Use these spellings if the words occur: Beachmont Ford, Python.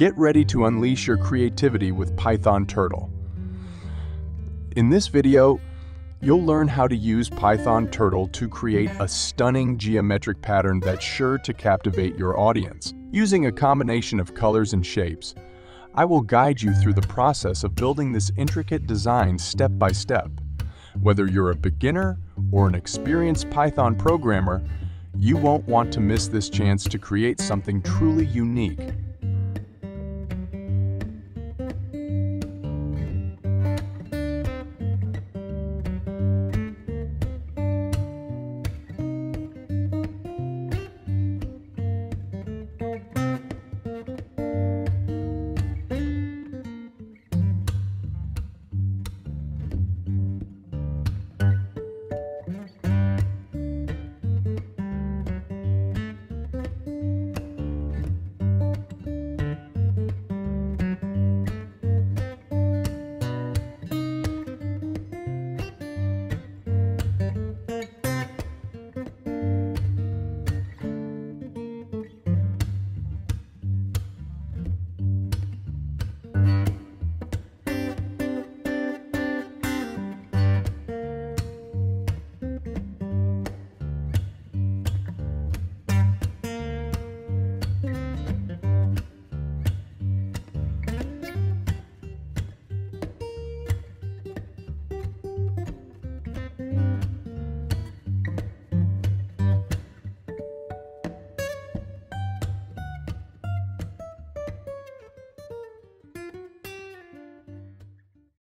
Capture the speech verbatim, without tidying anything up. Get ready to unleash your creativity with Python Turtle. In this video, you'll learn how to use Python Turtle to create a stunning geometric pattern that's sure to captivate your audience. Using a combination of colors and shapes, I will guide you through the process of building this intricate design step by step. Whether you're a beginner or an experienced Python programmer, you won't want to miss this chance to create something truly unique.